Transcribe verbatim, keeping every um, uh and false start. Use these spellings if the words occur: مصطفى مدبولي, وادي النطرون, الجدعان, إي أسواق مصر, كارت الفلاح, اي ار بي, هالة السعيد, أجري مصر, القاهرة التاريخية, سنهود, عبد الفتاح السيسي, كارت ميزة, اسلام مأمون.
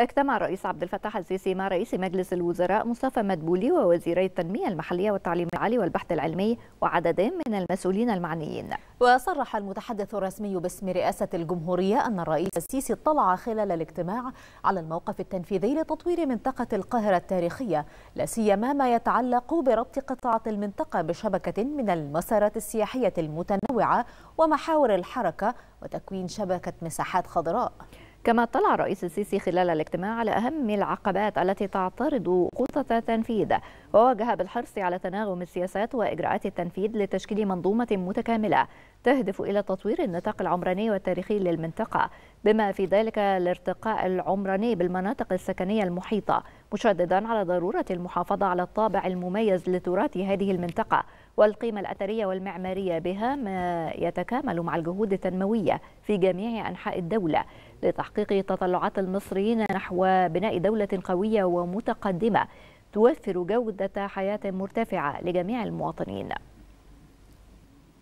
اجتمع الرئيس عبد الفتاح السيسي مع رئيس مجلس الوزراء مصطفى مدبولي ووزيري التنمية المحلية والتعليم العالي والبحث العلمي وعدد من المسؤولين المعنيين. وصرح المتحدث الرسمي باسم رئاسة الجمهورية أن الرئيس السيسي اطلع خلال الاجتماع على الموقف التنفيذي لتطوير منطقة القاهرة التاريخية، لا سيما ما يتعلق بربط قطاع المنطقة بشبكة من المسارات السياحية المتنوعة ومحاور الحركة وتكوين شبكة مساحات خضراء. كما اطلع الرئيس السيسي خلال الاجتماع على أهم العقبات التي تعترض خطط التنفيذ، ووجه بالحرص على تناغم السياسات وإجراءات التنفيذ لتشكيل منظومة متكاملة تهدف إلى تطوير النطاق العمراني والتاريخي للمنطقة، بما في ذلك الارتقاء العمراني بالمناطق السكنية المحيطة، مشددا على ضرورة المحافظة على الطابع المميز لتراث هذه المنطقة والقيمة الأثرية والمعمارية بها، ما يتكامل مع الجهود التنموية في جميع أنحاء الدولة لتحقيق تطلعات المصريين نحو بناء دولة قوية ومتقدمة توفر جودة حياة مرتفعة لجميع المواطنين.